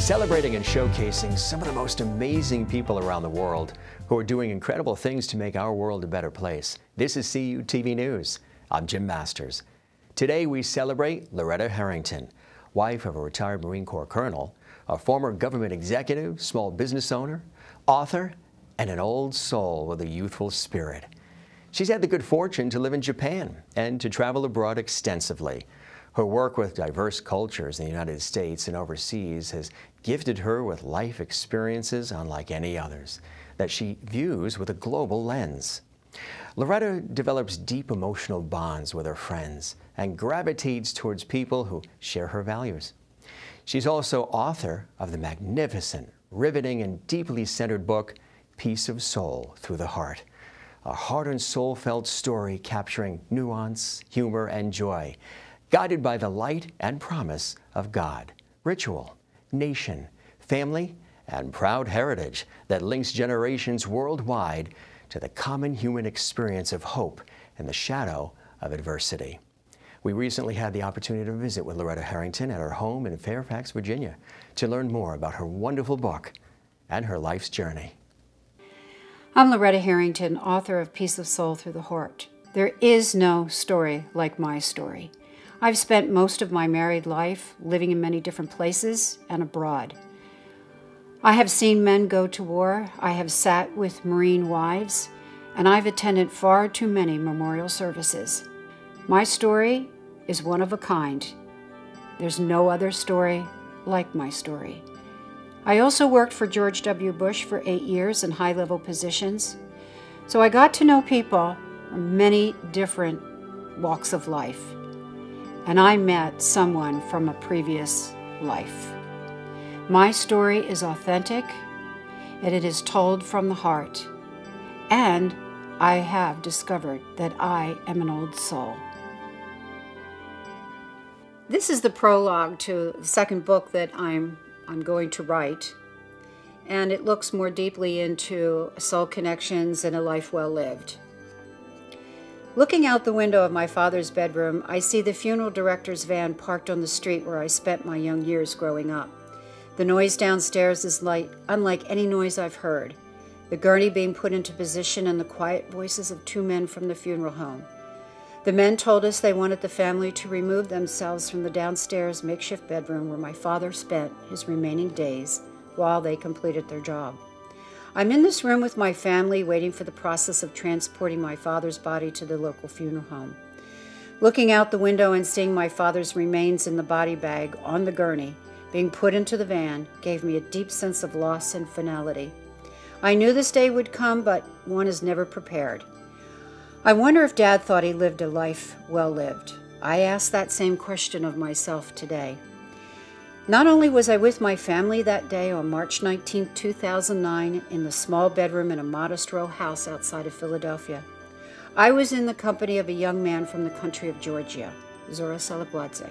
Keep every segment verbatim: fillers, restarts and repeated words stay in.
celebrating and showcasing some of the most amazing people around the world who are doing incredible things to make our world a better place. This is C U T V News. I'm Jim Masters. Today we celebrate Loretta Herrington, wife of a retired Marine Corps colonel, a former government executive, small business owner, author, and an old soul with a youthful spirit. She's had the good fortune to live in Japan and to travel abroad extensively. Her work with diverse cultures in the United States and overseas has gifted her with life experiences unlike any others that she views with a global lens. Loretta develops deep emotional bonds with her friends and gravitates towards people who share her values. She's also author of the magnificent, riveting, and deeply centered book, Piece of Soul Through the Heart, a heart and soul-felt story capturing nuance, humor, and joy, guided by the light and promise of God, ritual, nation, family, and proud heritage that links generations worldwide to the common human experience of hope and the shadow of adversity. We recently had the opportunity to visit with Loretta Herrington at her home in Fairfax, Virginia, to learn more about her wonderful book and her life's journey. I'm Loretta Herrington, author of Piece of Soul Through the Heart. There is no story like my story. I've spent most of my married life living in many different places and abroad. I have seen men go to war, I have sat with Marine wives, and I've attended far too many memorial services. My story is one of a kind. There's no other story like my story. I also worked for George W. Bush for eight years in high-level positions, so I got to know people from many different walks of life. And I met someone from a previous life. My story is authentic, and it is told from the heart. And I have discovered that I am an old soul. This is the prologue to the second book that I'm, I'm going to write. And it looks more deeply into soul connections and a life well lived. Looking out the window of my father's bedroom, I see the funeral director's van parked on the street where I spent my young years growing up. The noise downstairs is light, unlike any noise I've heard. The gurney being put into position and the quiet voices of two men from the funeral home. The men told us they wanted the family to remove themselves from the downstairs makeshift bedroom where my father spent his remaining days while they completed their job. I'm in this room with my family waiting for the process of transporting my father's body to the local funeral home. Looking out the window and seeing my father's remains in the body bag on the gurney being put into the van gave me a deep sense of loss and finality. I knew this day would come, but one is never prepared. I wonder if Dad thought he lived a life well lived. I asked that same question of myself today. Not only was I with my family that day on March nineteenth, two thousand nine, in the small bedroom in a modest row house outside of Philadelphia, I was in the company of a young man from the country of Georgia, Zura Salaguadze,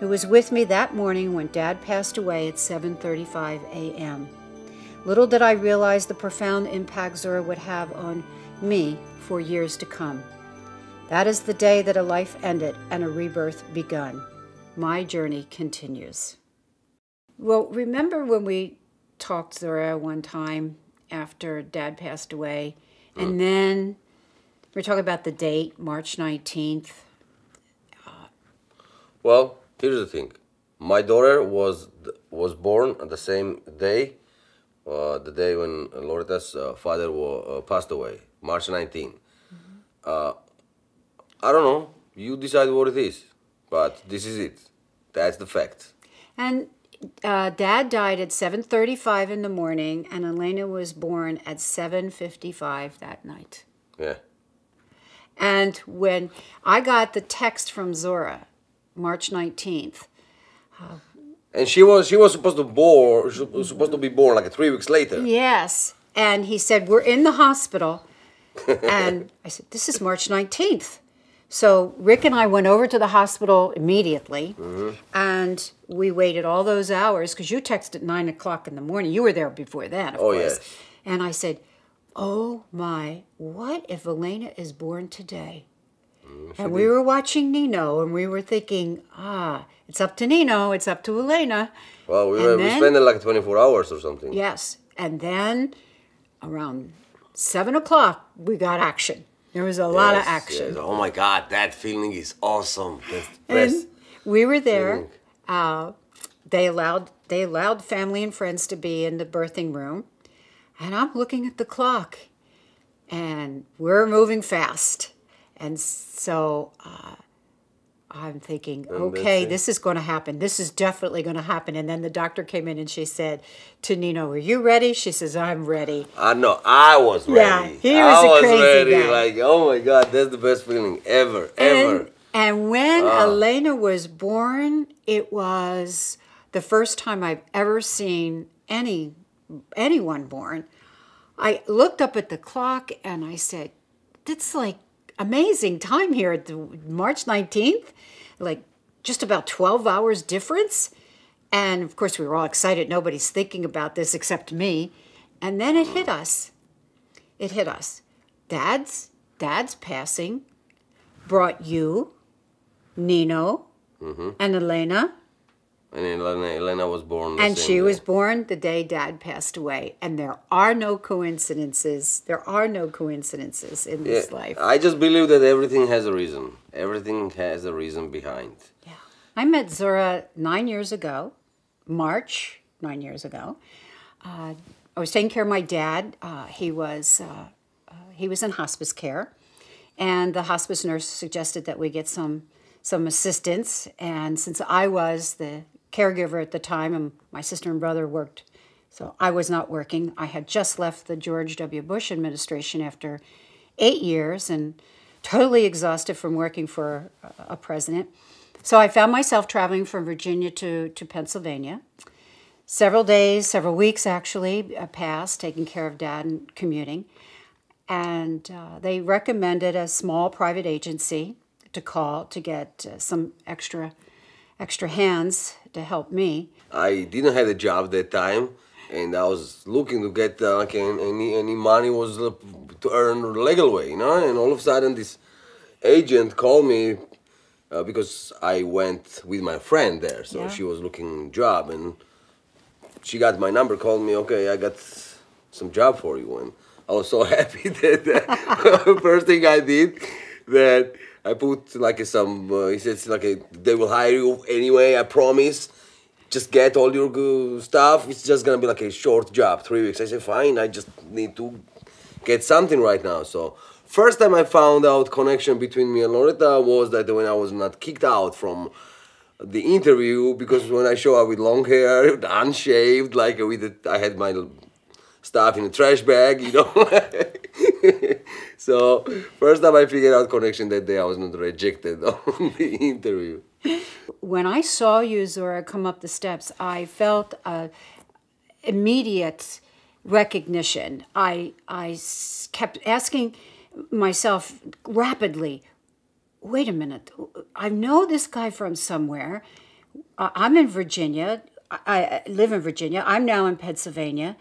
who was with me that morning when Dad passed away at seven thirty-five a m Little did I realize the profound impact Zura would have on me for years to come. That is the day that a life ended and a rebirth begun. My journey continues. Well, remember when we talked, Zura, one time after Dad passed away, and mm. then we were talking about the date, March nineteenth. Uh, well, here's the thing. My daughter was was born on the same day, uh, the day when Loretta's uh, father uh, passed away, March nineteenth. Mm-hmm. uh, I don't know. You decide what it is. But this is it. That's the fact. And uh, Dad died at seven thirty-five in the morning, and Elena was born at seven fifty-five that night. Yeah. And when I got the text from Zura, March nineteenth. Uh, and she was she was supposed to born she was supposed to be born like three weeks later. Yes. And he said, "We're in the hospital," and I said, "This is March nineteenth." So Rick and I went over to the hospital immediately, mm-hmm. and we waited all those hours, because you texted at nine o'clock in the morning. You were there before that, of oh, course. Yes. And I said, oh, my, what if Elena is born today? Mm. Mm, and we were watching Nino, and we were thinking, ah, it's up to Nino, it's up to Elena. Well, we, were, then, we spent like twenty-four hours or something. Yes, and then around seven o'clock, we got action. There was a yes, lot of action. Yes. Oh my God, that feeling is awesome. That's the best. We were there. Uh, they allowed they allowed family and friends to be in the birthing room. And I'm looking at the clock, and we're moving fast. And so uh, I'm thinking, okay, this is going to happen. This is definitely going to happen. And then the doctor came in, and she said to Nino, "Are you ready?" She says, "I'm ready." I know. I was ready. Yeah, he was I a was crazy ready. Guy. Like, oh, my God, that's the best feeling ever, ever. And, and when ah. Elena was born, it was the first time I've ever seen any anyone born. I looked up at the clock, and I said, "That's like amazing time here at the March nineteenth, like just about twelve hours difference." And of course, we were all excited. Nobody's thinking about this except me. And then it hit us. It hit us. Dad's, Dad's passing brought you, Nino, mm-hmm. and Elena. And Elena, Elena was born. And she day. was born the day Dad passed away. And there are no coincidences. There are no coincidences in yeah, this life. I just believe that everything has a reason. Everything has a reason behind. Yeah. I met Zura nine years ago, March, nine years ago. Uh, I was taking care of my dad. Uh, he was uh, uh, he was in hospice care. And the hospice nurse suggested that we get some, some assistance. And since I was the caregiver at the time, and my sister and brother worked, so I was not working. I had just left the George W. Bush administration after eight years and totally exhausted from working for a president. So I found myself traveling from Virginia to, to Pennsylvania. Several days, several weeks actually passed, taking care of Dad and commuting. And uh, they recommended a small private agency to call to get uh, some extra extra hands to help me. I didn't have a job that time, and I was looking to get uh, like any any money was to earn legal way, you know. And all of a sudden, this agent called me uh, because I went with my friend there, so yeah. she was looking job, and she got my number, called me. Okay, I got some job for you, and I was so happy that the first thing I did that. I put like a, some, uh, he said, like a, they will hire you anyway, I promise. Just get all your good stuff. It's just gonna be like a short job, three weeks. I said, fine, I just need to get something right now. So first time I found out connection between me and Loretta was that when I was not kicked out from the interview, because when I show up with long hair, unshaved, like with it, I had my stuff in a trash bag, you know. So, first time I figured out connection that day, I was not rejected on the interview. When I saw you, Zura, come up the steps, I felt a immediate recognition. I, I kept asking myself rapidly, wait a minute, I know this guy from somewhere. I'm in Virginia. I live in Virginia. I'm now in Pennsylvania.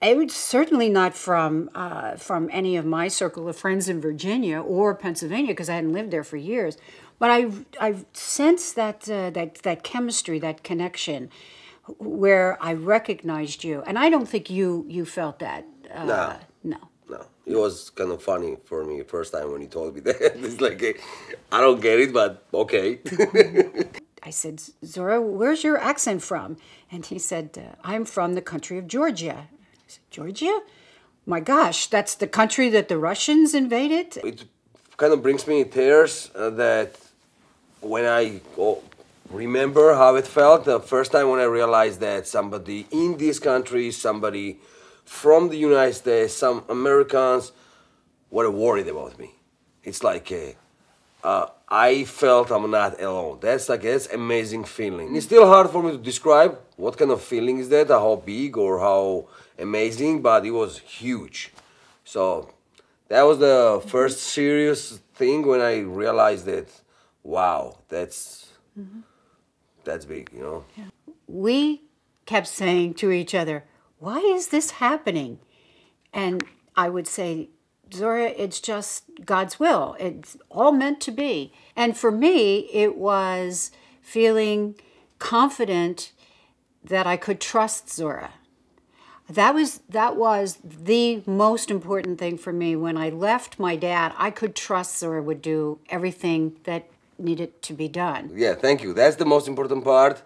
It was certainly not from uh, from any of my circle of friends in Virginia or Pennsylvania, because I hadn't lived there for years. But I I sensed that uh, that that chemistry, that connection, where I recognized you, and I don't think you you felt that. Uh, no, no, no. It was kind of funny for me first time when you told me that. It's like I don't get it, but okay. I said, Zura, where's your accent from? And he said, uh, I'm from the country of Georgia. Georgia? My gosh, that's the country that the Russians invaded? It kind of brings me tears uh, that when I oh, remember how it felt the first time when I realized that somebody in this country, somebody from the United States, some Americans were worried about me. It's like a, uh, I felt I'm not alone. That's like that's amazing feeling. It's still hard for me to describe what kind of feeling is that, how big or how amazing, but it was huge. So that was the mm-hmm. first serious thing when I realized that, wow, that's mm-hmm. that's big, you know? Yeah. We kept saying to each other, why is this happening? And I would say, Zura, it's just God's will. It's all meant to be. And for me, it was feeling confident that I could trust Zura. That was, that was the most important thing for me. When I left my dad, I could trust Zura would do everything that needed to be done. Yeah, thank you. That's the most important part.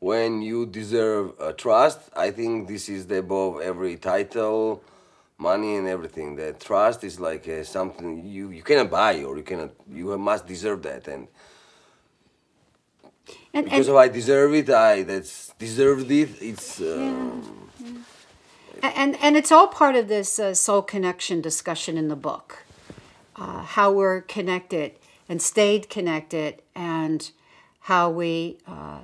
When you deserve uh, trust, I think this is the above every title, money and everything. That trust is like uh, something you, you cannot buy, or you cannot, you must deserve that. And And, because and, if I deserve it, I that's deserved it. It's um, yeah, yeah. and and it's all part of this uh, soul connection discussion in the book, uh, how we're connected and stayed connected, and how we uh,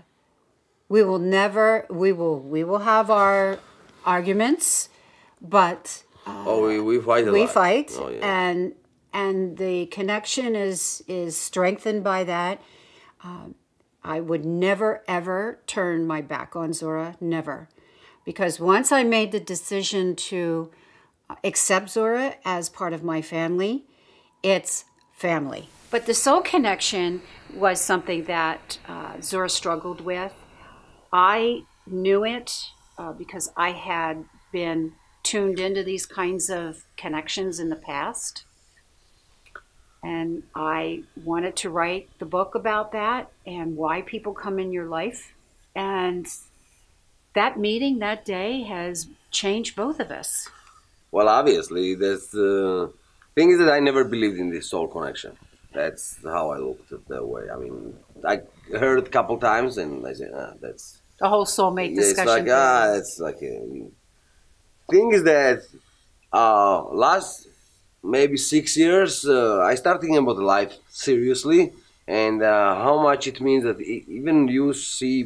we will never we will we will have our arguments, but uh, oh we we fight a we lot. fight oh, yeah. and and the connection is is strengthened by that. Um, I would never, ever turn my back on Zura, never. Because once I made the decision to accept Zura as part of my family, it's family. But the soul connection was something that uh, Zura struggled with. I knew it uh, because I had been tuned into these kinds of connections in the past. And I wanted to write the book about that and why people come in your life. And that meeting that day has changed both of us. Well, obviously, that's the thing is that I never believed in this soul connection. That's how I looked at that way. I mean, I heard it a couple times and I said, ah, that's... The whole soulmate discussion. It's like, ah, it's like... A, thing is that uh, last... maybe six years, uh, I started thinking about life seriously, and uh, how much it means that even you see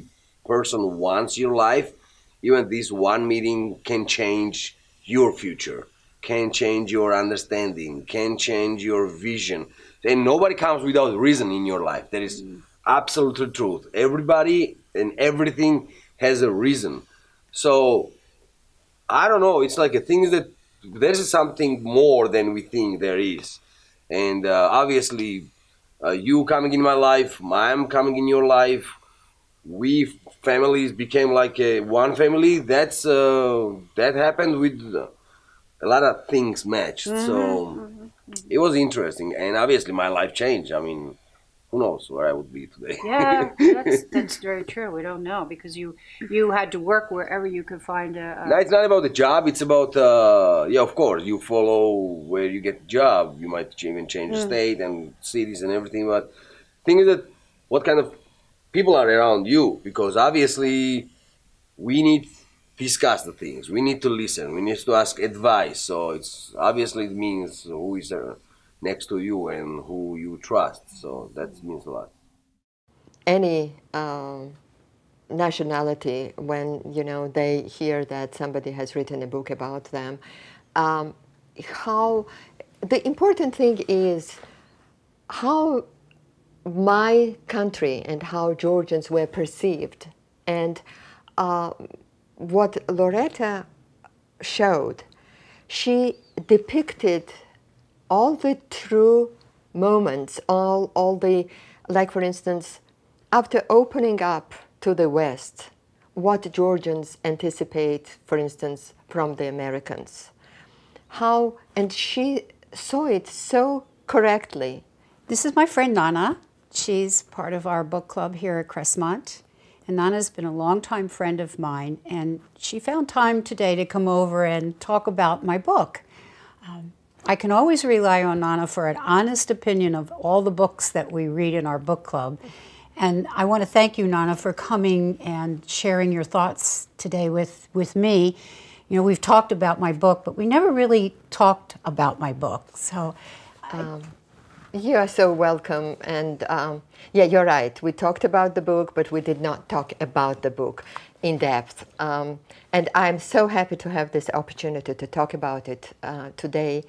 person once in your life, even this one meeting can change your future, can change your understanding, can change your vision. And nobody comes without reason in your life. That is mm. absolute truth. Everybody and everything has a reason. So, I don't know, it's like a thing that there's something more than we think there is. And uh, obviously, uh, you coming in my life, I'm coming in your life, we families became like a one family. That's uh, that happened with a lot of things matched. Mm-hmm. So mm-hmm. it was interesting. And obviously, my life changed. I mean, who knows where I would be today. Yeah, that's, that's very true. We don't know, because you you had to work wherever you could find a... a no, it's not about the job. It's about, uh, yeah, of course, you follow where you get the job. You might even change mm. state and cities and everything. But the thing is that what kind of people are around you, because obviously we need to discuss the things. We need to listen. We need to ask advice. So it's obviously it means who is there next to you and who you trust. So that means a lot. Any um, nationality, when you know they hear that somebody has written a book about them, um, how the important thing is how my country and how Georgians were perceived, and uh, what Loretta showed, she depicted all the true moments, all, all the, like for instance, after opening up to the West, what Georgians anticipate, for instance, from the Americans. How, and she saw it so correctly. This is my friend Nana. She's part of our book club here at Crestmont. And Nana's been a longtime friend of mine, and she found time today to come over and talk about my book. Um, I can always rely on Nana for an honest opinion of all the books that we read in our book club. And I want to thank you, Nana, for coming and sharing your thoughts today with, with me. You know, we've talked about my book, but we never really talked about my book. So, um, I... you are so welcome. And um, yeah, you're right. We talked about the book, but we did not talk about the book in depth. Um, and I'm so happy to have this opportunity to talk about it uh, today,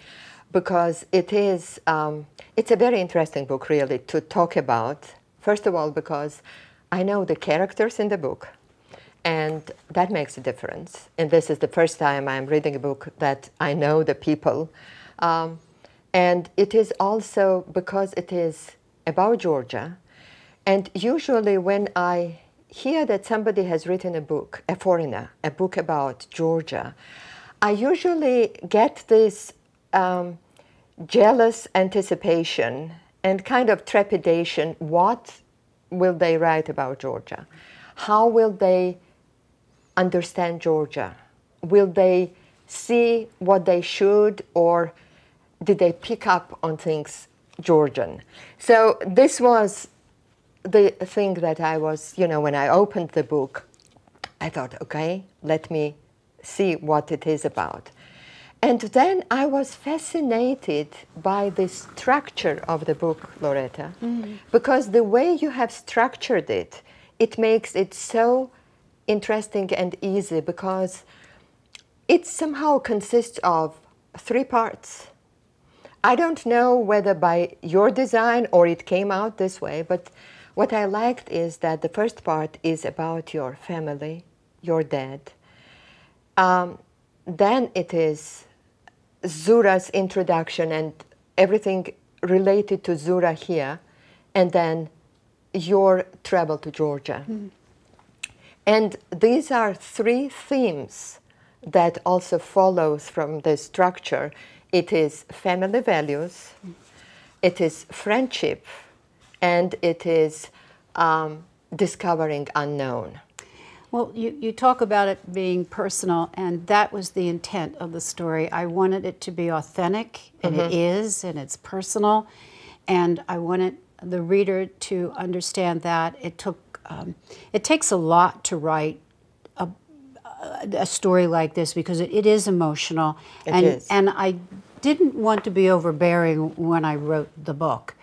because it is, um, it's a very interesting book, really, to talk about. First of all, because I know the characters in the book, and that makes a difference. And this is the first time I'm reading a book that I know the people. Um, And it is also because it is about Georgia. And usually when I hear that somebody has written a book, a foreigner, a book about Georgia, I usually get this um, jealous anticipation and kind of trepidation. What will they write about Georgia? How will they understand Georgia? Will they see what they should, or did they pick up on things Georgian? So this was the thing that I was, you know, when I opened the book, I thought, okay, let me see what it is about. And then I was fascinated by the structure of the book, Loretta, mm-hmm. because the way you have structured it, it makes it so interesting and easy, because it somehow consists of three parts. I don't know whether by your design or it came out this way, but what I liked is that the first part is about your family, your dad. Um, then it is Zura's introduction and everything related to Zura here, and then your travel to Georgia. Mm-hmm. And these are three themes that also follows from the structure. It is family values, it is friendship, and it is um, discovering unknown. Well, you, you talk about it being personal, and that was the intent of the story. I wanted it to be authentic, and mm-hmm. it is, and it's personal, and I wanted the reader to understand that it took, um, it takes a lot to write a, a story like this, because it, it is emotional. It and, is. And I didn't want to be overbearing when I wrote the book.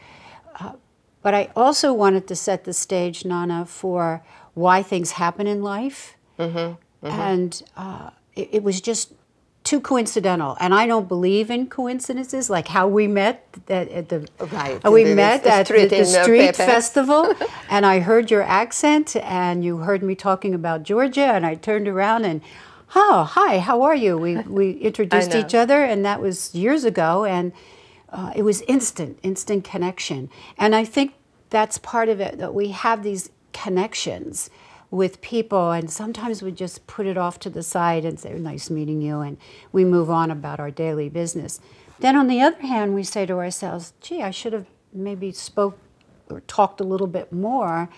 Uh, but I also wanted to set the stage, Nana, for why things happen in life. Mm-hmm, mm-hmm. And uh, it, it was just too coincidental. And I don't believe in coincidences, like how we met at, at the, right. how we the, met the at the, the street festival. And I heard your accent, and you heard me talking about Georgia, and I turned around and, oh, hi, how are you? We, we introduced each other, and that was years ago. And uh, it was instant, instant connection. And I think that's part of it, that we have these connections with people, and sometimes we just put it off to the side and say, nice meeting you, and we move on about our daily business. Then on the other hand, we say to ourselves, gee, I should have maybe spoke or talked a little bit more.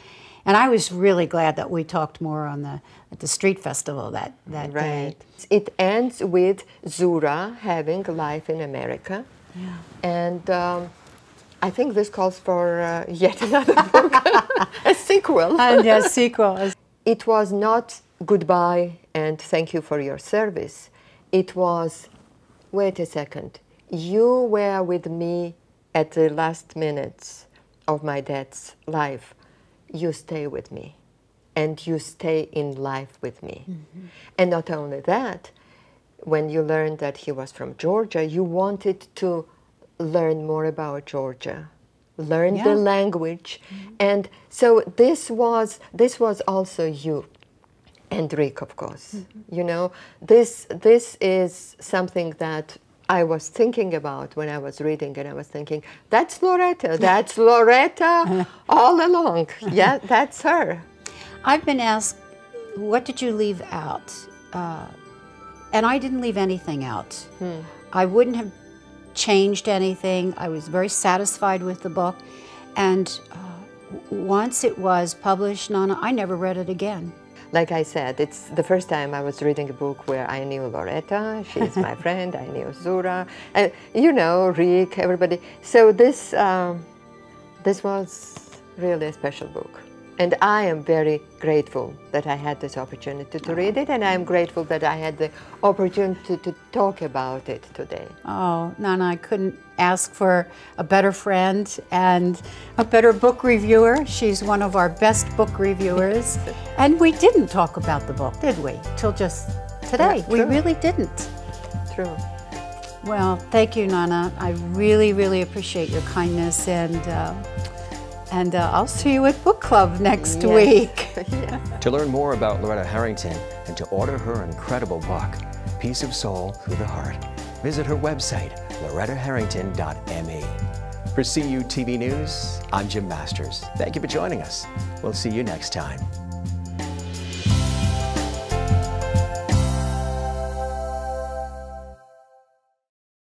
And I was really glad that we talked more on the at the street festival that, that right. day. It ends with Zura having life in America. Yeah. And um, I think this calls for uh, yet another book, a sequel. And a sequel. It was not goodbye and thank you for your service. It was, wait a second, you were with me at the last minutes of my dad's life. You stay with me, and you stay in life with me. Mm-hmm. And not only that, when you learned that he was from Georgia, you wanted to learn more about Georgia, learn yeah. the language. Mm-hmm. And so this was, this was also you and Rick, of course. Mm-hmm. You know, this, this is something that I was thinking about when I was reading, and I was thinking, that's Loretta, that's Loretta all along. Yeah, that's her. I've been asked, what did you leave out? Uh, and I didn't leave anything out. Hmm. I wouldn't have changed anything. I was very satisfied with the book, and uh, once it was published, Nana, I never read it again. Like I said, it's the first time I was reading a book where I knew Loretta, she's my friend, I knew Zura, and, you know, Rick, everybody. So this, um, this was really a special book. And I am very grateful that I had this opportunity to read it, and I am grateful that I had the opportunity to talk about it today. Oh, Nana, I couldn't ask for a better friend and a better book reviewer. She's one of our best book reviewers. And we didn't talk about the book, did we? Till just today. Yeah, we really didn't. True. Well, thank you, Nana. I really, really appreciate your kindness, and uh, And uh, I'll see you at Book Club next yes. week. yeah. To learn more about Loretta Herrington and to order her incredible book, Piece of Soul Through the Heart, visit her website, loretta herrington dot me. For C U T V News, I'm Jim Masters. Thank you for joining us. We'll see you next time.